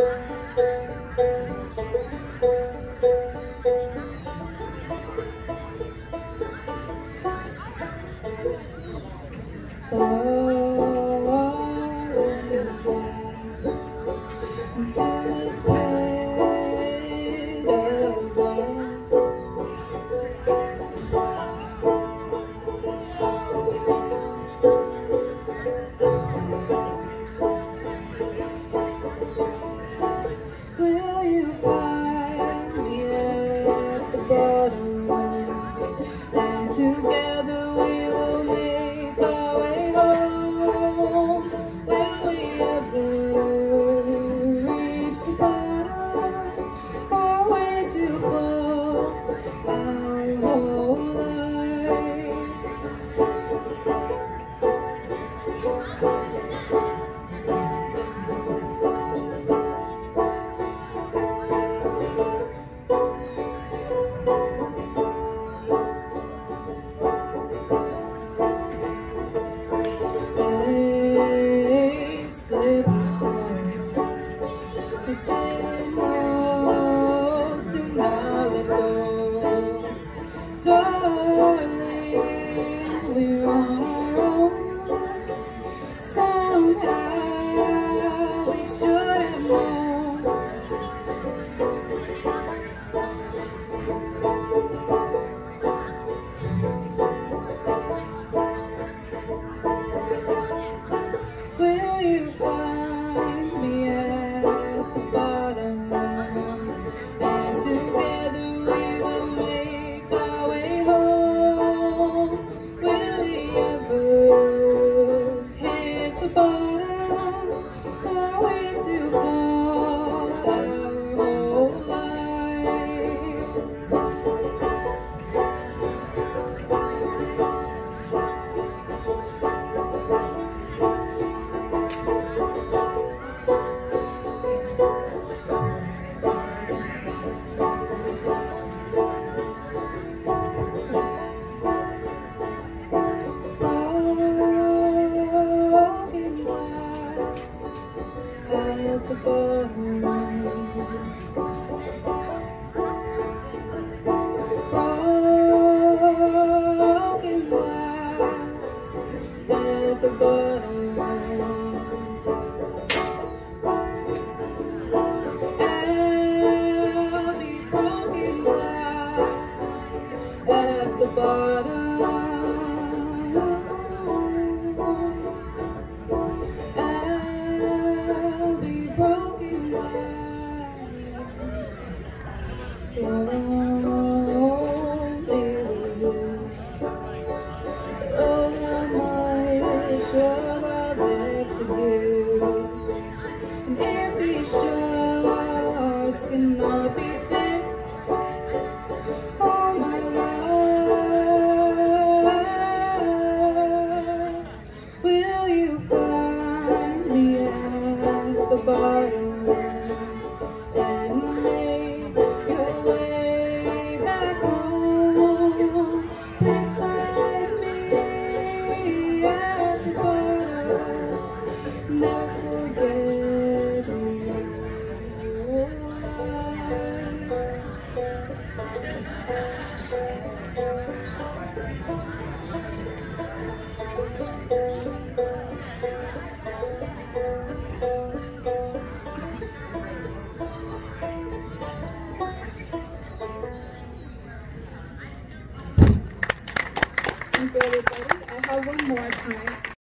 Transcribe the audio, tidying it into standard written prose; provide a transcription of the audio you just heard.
Thank you, everybody. I have one more time.